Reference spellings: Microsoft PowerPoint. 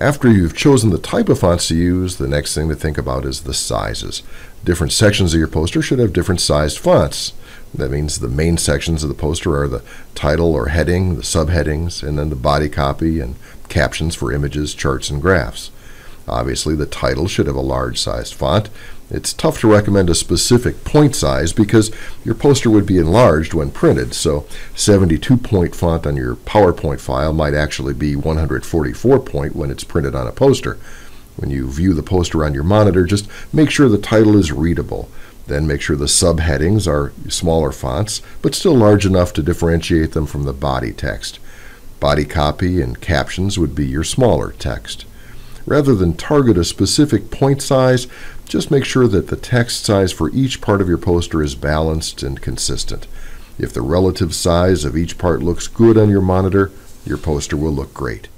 After you've chosen the type of fonts to use, the next thing to think about is the sizes. Different sections of your poster should have different sized fonts. That means the main sections of the poster are the title or heading, the subheadings, and then the body copy and captions for images, charts, and graphs. Obviously, the title should have a large sized font. It's tough to recommend a specific point size because your poster would be enlarged when printed, so 72-point font on your PowerPoint file might actually be 144-point when it's printed on a poster. When you view the poster on your monitor, just make sure the title is readable. Then make sure the subheadings are smaller fonts, but still large enough to differentiate them from the body text. Body copy and captions would be your smaller text. Rather than target a specific point size, just make sure that the text size for each part of your poster is balanced and consistent. If the relative size of each part looks good on your monitor, your poster will look great.